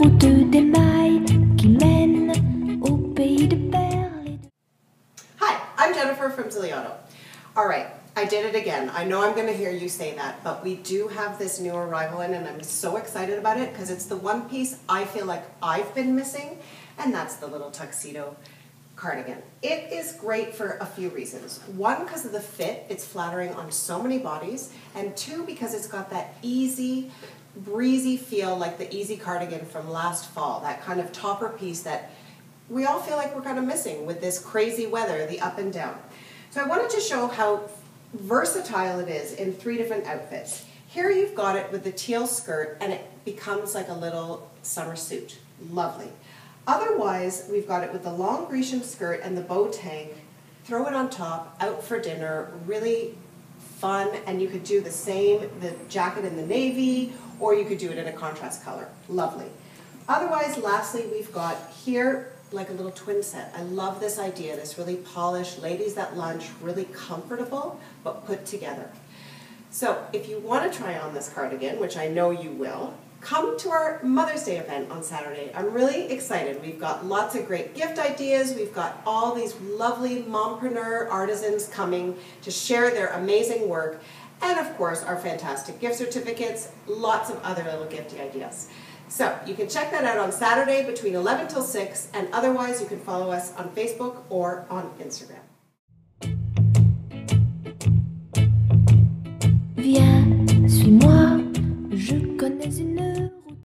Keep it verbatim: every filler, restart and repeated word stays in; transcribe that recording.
route des mailles qui mène au pays de perles. Hi, I'm Jennifer from Ziliotto. All right, I did it again. I know I'm going to hear you say that, but we do have this new arrival in, and I'm so excited about it because it's the one piece I feel like I've been missing, and that's the little tuxedo cardigan. It is great for a few reasons. One, because of the fit, it's flattering on so many bodies, and two, because it's got that easy, breezy feel like the easy cardigan from last fall, that kind of topper piece that we all feel like we're kind of missing with this crazy weather, the up and down. So I wanted to show how versatile it is in three different outfits. Here you've got it with the teal skirt and it becomes like a little summer suit. Lovely. Otherwise, we've got it with the long Grecian skirt and the bow tang. Throw it on top, out for dinner, really fun, and you could do the same, the jacket in the navy, or you could do it in a contrast color. Lovely. Otherwise, lastly, we've got here like a little twin set. I love this idea, this really polished, ladies at lunch, really comfortable, but put together. So if you want to try on this cardigan, which I know you will, come to our Mother's Day event on Saturday. I'm really excited. We've got lots of great gift ideas. We've got all these lovely mompreneur artisans coming to share their amazing work. And of course, our fantastic gift certificates, lots of other little gifty ideas. So you can check that out on Saturday between eleven till six, and otherwise you can follow us on Facebook or on Instagram. Viens, suis-moi, je connais une